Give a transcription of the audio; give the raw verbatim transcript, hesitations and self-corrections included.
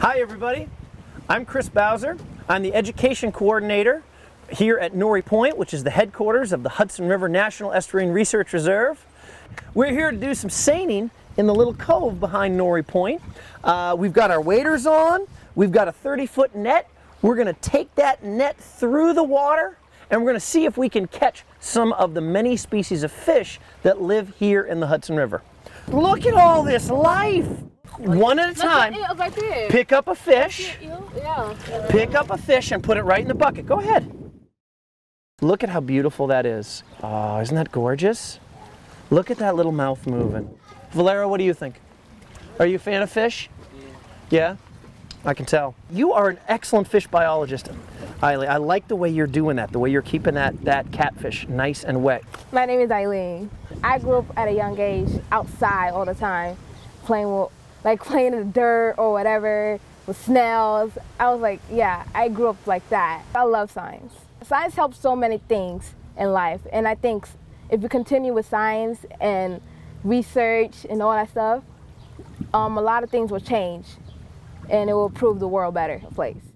Hi everybody, I'm Chris Bowser. I'm the Education Coordinator here at Norrie Point, which is the headquarters of the Hudson River National Estuarine Research Reserve. We're here to do some seining in the little cove behind Norrie Point. Uh, we've got our waders on, we've got a thirty foot net. We're gonna take that net through the water and we're gonna see if we can catch some of the many species of fish that live here in the Hudson River. Look at all this life! One at a time, pick up a fish, pick up a fish and put it right in the bucket. Go ahead. Look at how beautiful that is. Oh, isn't that gorgeous? Look at that little mouth moving. Valera, what do you think? Are you a fan of fish? Yeah? I can tell. You are an excellent fish biologist, Eileen. I like the way you're doing that, the way you're keeping that, that catfish nice and wet. My name is Eileen. I grew up at a young age outside all the time, playing with like playing in the dirt or whatever, with snails. I was like, yeah, I grew up like that. I love science. Science helps so many things in life, and I think if we continue with science and research and all that stuff, um, a lot of things will change, and it will prove the world better place.